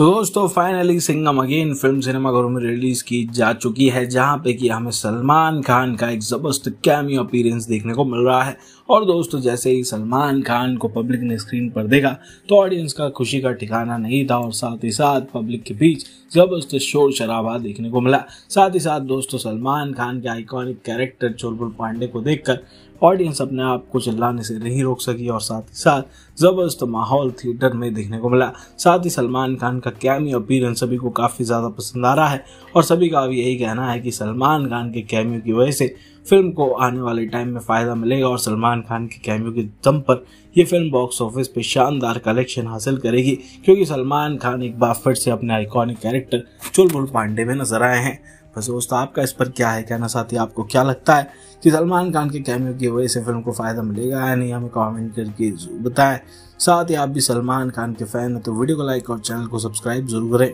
तो दोस्तों finally Singham again film सिनेमाघरों में रिलीज की जा चुकी है, जहां पे कि हमें सलमान खान का एक जबरदस्त कैमियो अपीयरेंस देखने को मिल रहा है। और दोस्तों जैसे ही सलमान खान को पब्लिक ने स्क्रीन पर देखा तो ऑडियंस का खुशी का ठिकाना नहीं था, और साथ ही साथ पब्लिक के बीच जबरदस्त शोर शराबा देखने को मिला। साथ ही साथ दोस्तों सलमान खान के आइकॉनिक कैरेक्टर चुलबुल पांडे को देखकर ऑडियंस अपने आप को चिल्लाने से नहीं रोक सकी, और साथ ही साथ जबरदस्त माहौल थिएटर में देखने को मिला। साथ ही सलमान खान का कैमियो अपीयरेंस सभी को काफ़ी ज़्यादा पसंद आ रहा है, और सभी का अब यही कहना है कि सलमान खान के कैमियो की वजह से फिल्म को आने वाले टाइम में फ़ायदा मिलेगा, और सलमान खान के कैमियो के दम पर यह फिल्म बॉक्स ऑफिस पे शानदार कलेक्शन हासिल करेगी, क्योंकि सलमान खान एक बार फिर से अपने आइकॉनिक कैरेक्टर चुलबुल पांडे में नजर आए हैं। बस दोस्तों आपका इस पर क्या है कहना, साथ ही आपको क्या लगता है कि सलमान खान के कैमियो की वजह से फिल्म को फ़ायदा मिलेगा या नहीं, हमें कमेंट करके बताएं। साथ ही आप भी सलमान खान के फ़ैन हैं तो वीडियो को लाइक और चैनल को सब्सक्राइब जरूर करें।